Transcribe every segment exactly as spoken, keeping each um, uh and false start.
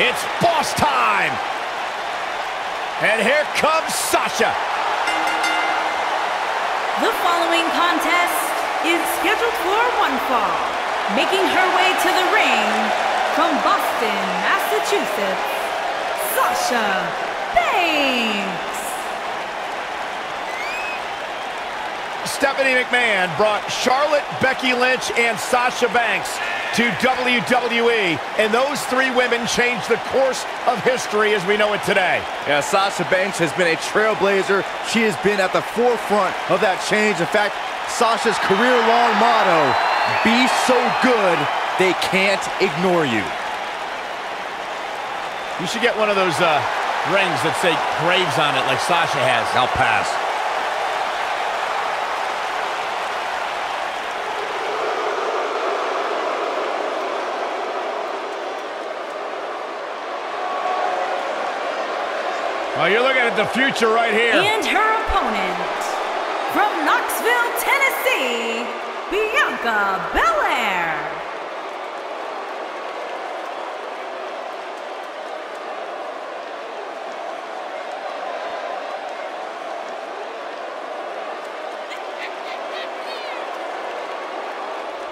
It's boss time. And here comes Sasha. The following contest is scheduled for one fall. Making her way to the ring from Boston, Massachusetts, Sasha Banks. Stephanie McMahon brought Charlotte, Becky Lynch, and Sasha Banks to W W E, and those three women changed the course of history as we know it today. Yeah, Sasha Banks has been a trailblazer. She has been at the forefront of that change. In fact, Sasha's career-long motto, be so good they can't ignore you. You should get one of those uh, rings that say Graves on it like Sasha has. I'll pass. Oh, you're looking at the future right here. And her opponent, from Knoxville, Tennessee, Bianca Belair.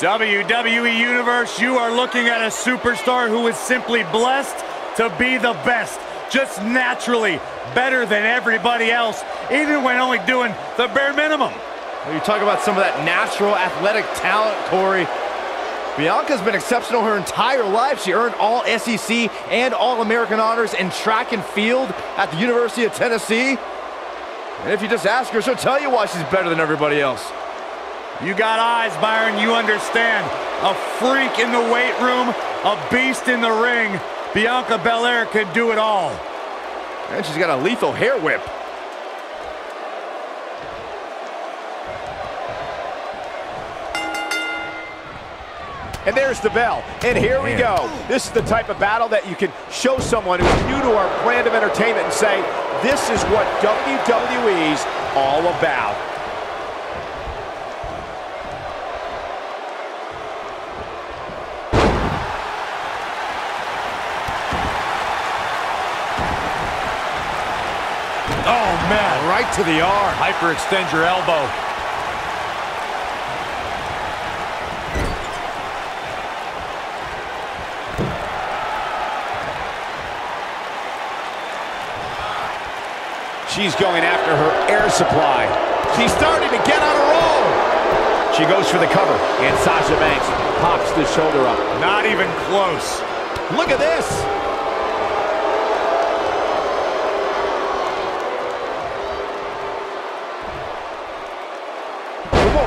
W W E Universe, you are looking at a superstar who is simply blessed to be the best. Just naturally better than everybody else, even when only doing the bare minimum. Well, you talk about some of that natural athletic talent, Corey. Bianca's been exceptional her entire life. She earned all S E C and all American honors in track and field at the University of Tennessee. And if you just ask her, she'll tell you why she's better than everybody else. You got eyes, Byron, you understand. A freak in the weight room, a beast in the ring. Bianca Belair can do it all. And she's got a lethal hair whip. And there's the bell. And oh, here man. we go. This is the type of battle that you can show someone who's new to our brand of entertainment and say, this is what W W E's all about. Oh, man, right to the arm. Hyperextend your elbow. She's going after her air supply. She's starting to get on a roll. She goes for the cover, and Sasha Banks pops the shoulder up. Not even close. Look at this.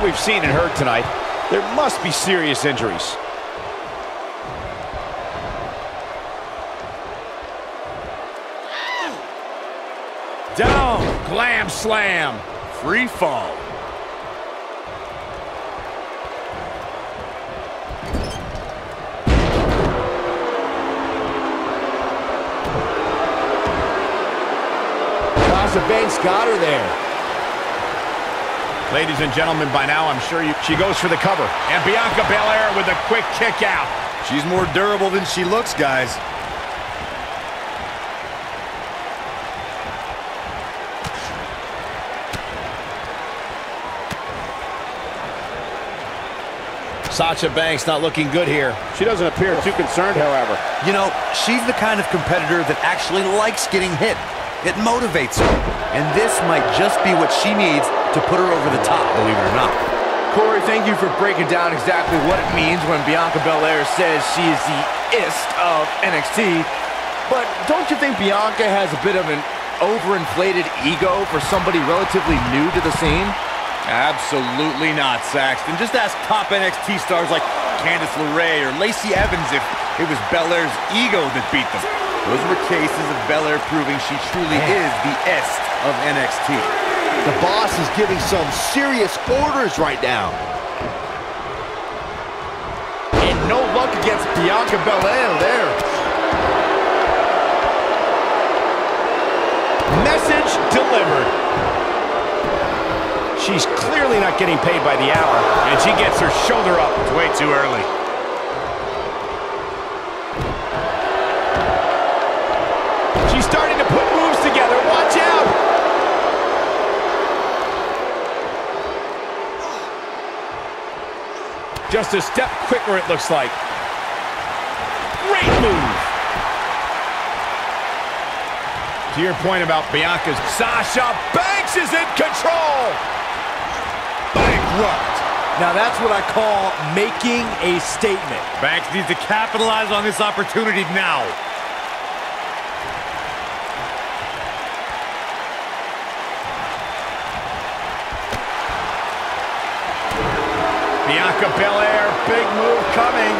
We've seen and heard tonight, there must be serious injuries. Down, glam slam, free fall. Sasha Banks got her there. Ladies and gentlemen, by now I'm sure you... She goes for the cover. And Bianca Belair with a quick kick out. She's more durable than she looks, guys. Sasha Banks not looking good here. She doesn't appear too concerned, however. You know, she's the kind of competitor that actually likes getting hit. It motivates her. And this might just be what she needs to put her over the top, believe it or not. Corey, thank you for breaking down exactly what it means when Bianca Belair says she is the ist of N X T. But don't you think Bianca has a bit of an overinflated ego for somebody relatively new to the scene? Absolutely not, Saxton. Just ask top N X T stars like Candice LeRae or Lacey Evans if it was Belair's ego that beat them. Those were cases of Belair proving she truly is the ist of N X T. The boss is giving some serious orders right now. And no luck against Bianca Belair there. Message delivered. She's clearly not getting paid by the hour, and she gets her shoulder up. It's way too early. Just a step quicker, it looks like. Great move. To your point about Bianca's, Sasha Banks is in control. Bankrupt. Now that's what I call making a statement. Banks needs to capitalize on this opportunity now. Bianca Belair, big move coming.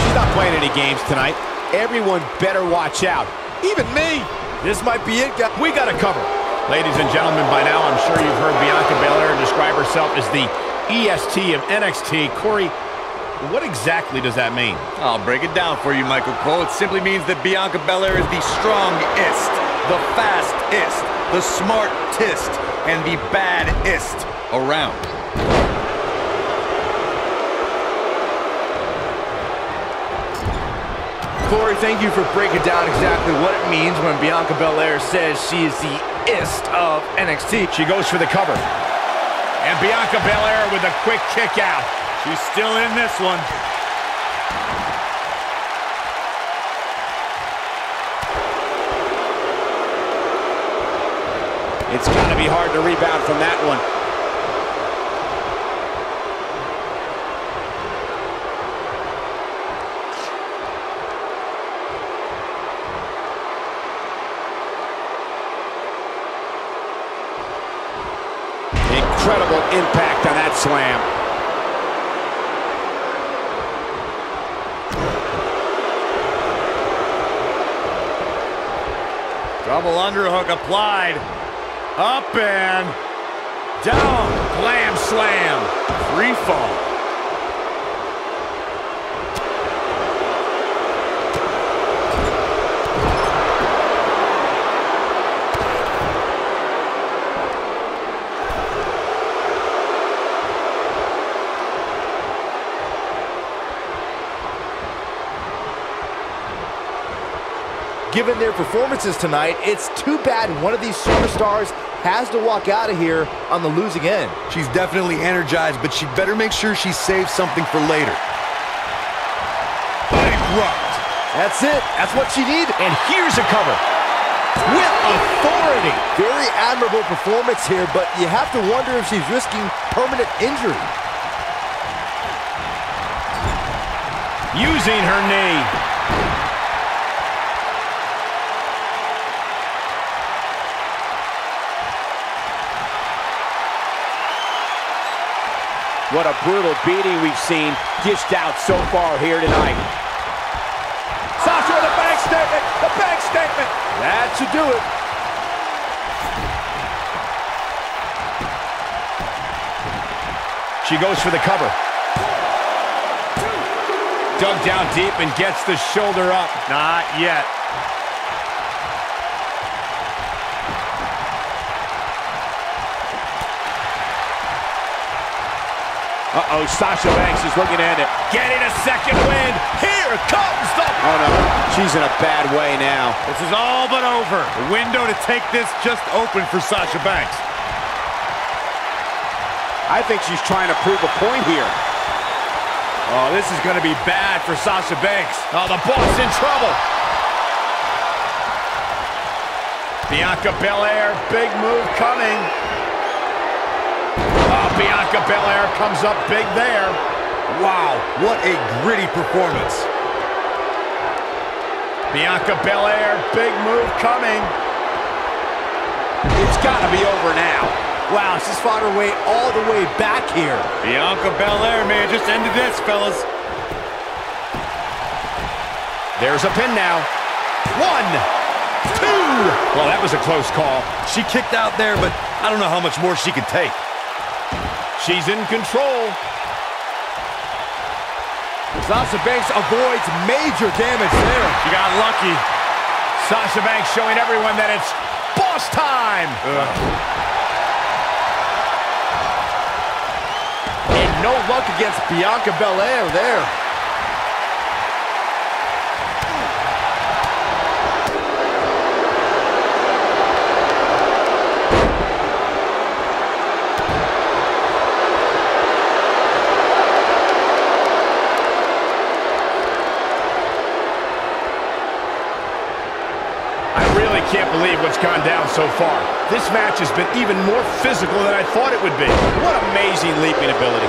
She's not playing any games tonight. Everyone better watch out. Even me. This might be it, guys. We got to cover. Ladies and gentlemen, by now I'm sure you've heard Bianca Belair describe herself as the E S T of N X T. Corey, what exactly does that mean? I'll break it down for you, Michael Cole. It simply means that Bianca Belair is the strongest, the fastest, the smartest, and the baddest around. Corey, thank you for breaking down exactly what it means when Bianca Belair says she is the ist of N X T. She goes for the cover. And Bianca Belair with a quick kick out. She's still in this one. It's got to be hard to rebound from that one. Incredible impact on that slam. Double underhook applied. Up and down. Glam slam. Free fall. Given their performances tonight, it's too bad one of these superstars has to walk out of here on the losing end. She's definitely energized, but she better make sure she saves something for later. Bankrupt. That's it. That's what she needed. And here's a cover. With authority. Very admirable performance here, but you have to wonder if she's risking permanent injury. Using her knee. What a brutal beating we've seen dished out so far here tonight. Sasha with a back statement, the back statement. That should do it. She goes for the cover. Dug down deep and gets the shoulder up. Not yet. Uh-oh, Sasha Banks is looking at it. Getting a second win. Here comes the... Oh, no. She's in a bad way now. This is all but over. The window to take this just open for Sasha Banks. I think she's trying to prove a point here. Oh, this is going to be bad for Sasha Banks. Oh, the boss in trouble. Bianca Belair, big move coming. Bianca Belair comes up big there. Wow, what a gritty performance. Bianca Belair, big move coming. It's got to be over now. Wow, she's fought her way all the way back here. Bianca Belair, man, just ended this, fellas. There's a pin now. One, two. Well, that was a close call. She kicked out there, but I don't know how much more she could take. She's in control. Sasha Banks avoids major damage there. She got lucky. Sasha Banks showing everyone that it's boss time. Ugh. And no luck against Bianca Belair there. believe what's gone down so far. This match has been even more physical than I thought it would be. What amazing leaping ability.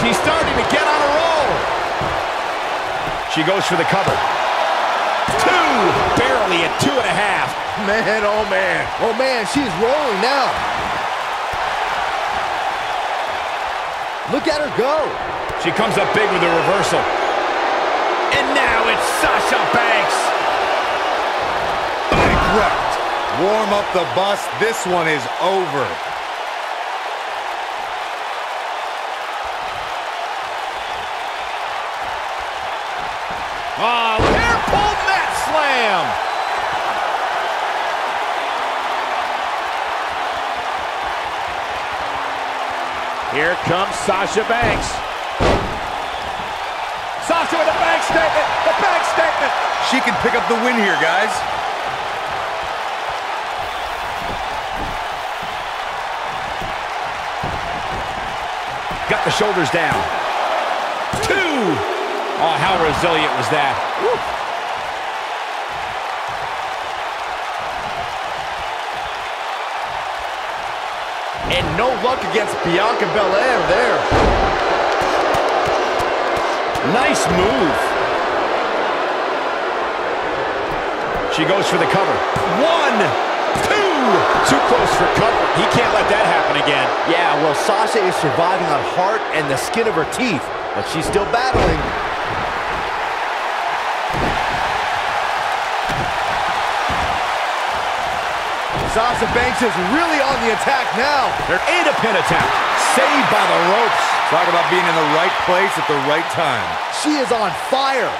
She's starting to get on a roll. She goes for the cover. Two! Barely at two and a half. Man, oh man. Oh man, she's rolling now. Look at her go. She comes up big with a reversal. And now it's Sasha Banks. Bankrupt. Warm up the bus. This one is over. Oh, hair pulled that slam. Here comes Sasha Banks. Sasha with a bank statement, the bank statement. She can pick up the win here, guys. Got the shoulders down. Two. Oh, how resilient was that? Woo. And no luck against Bianca Belair there. Nice move. She goes for the cover. One, two. Too close for comfort. He can't let that happen again. Yeah, well, Sasha is surviving on heart and the skin of her teeth, but she's still battling. Sasha Banks is really on the attack now. They're in a pin attack. Saved by the ropes. Talk about being in the right place at the right time. She is on fire.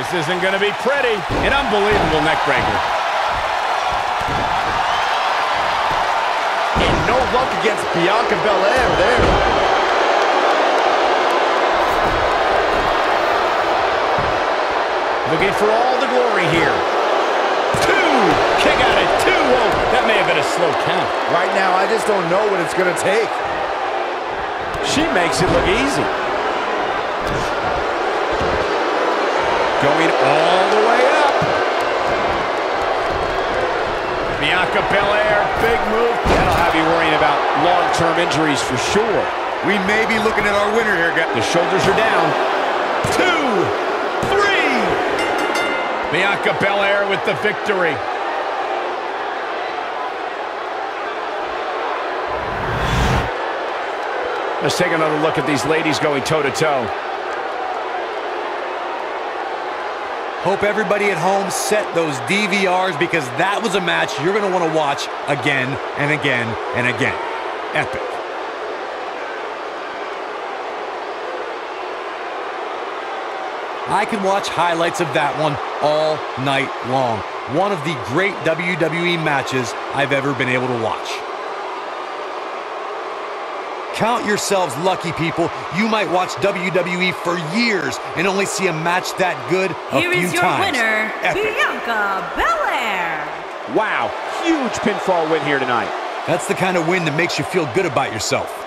This isn't going to be pretty. An unbelievable neckbreaker. And no luck against Bianca Belair there. Looking for all the glory here. Kick out at two. Whoa, that may have been a slow count. Right now, I just don't know what it's going to take. She makes it look easy. Going all the way up. Bianca Belair, big move. That'll have you worrying about long-term injuries for sure. We may be looking at our winner here, guys. The shoulders are down. Two, three. Bianca Belair with the victory. Let's take another look at these ladies going toe-to-toe. Hope everybody at home set those D V Rs because that was a match you're going to want to watch again and again and again. Epic. I can watch highlights of that one all night long. One of the great W W E matches I've ever been able to watch. Count yourselves lucky, people. You might watch W W E for years and only see a match that good a few times. Here is your winner, Bianca Belair. Wow, huge pinfall win here tonight. That's the kind of win that makes you feel good about yourself.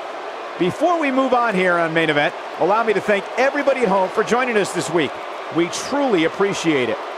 Before we move on here on Main Event, allow me to thank everybody at home for joining us this week. We truly appreciate it.